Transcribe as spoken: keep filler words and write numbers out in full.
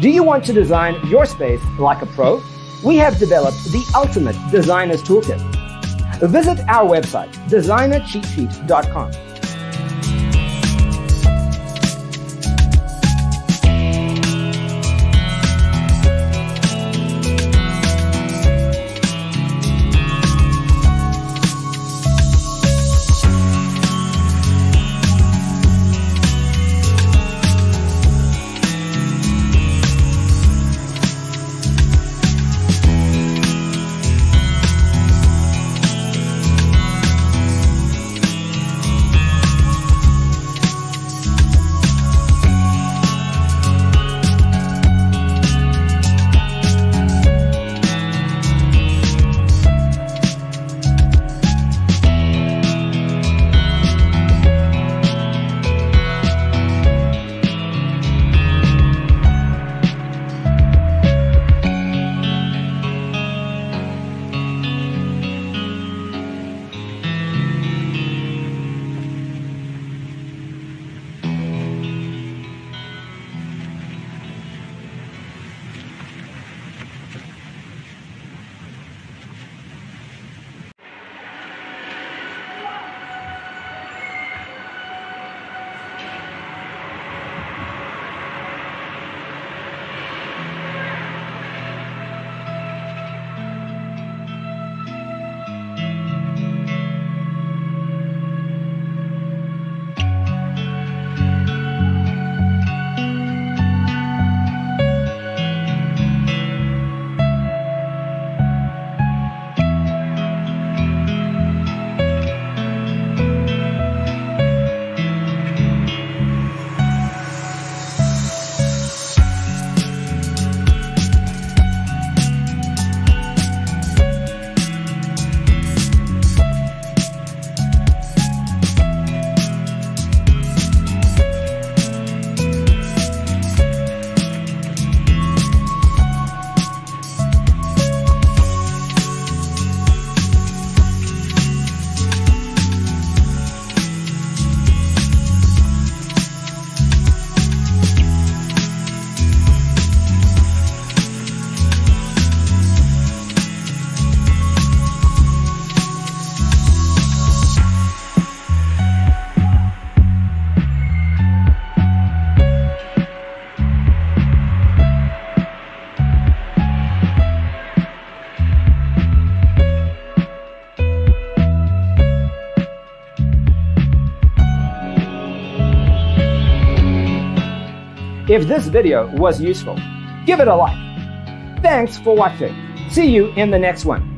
Do you want to design your space like a pro? We have developed the ultimate designer's toolkit. Visit our website, designer cheat sheet dot com. If this video was useful, give it a like. Thanks for watching. See you in the next one.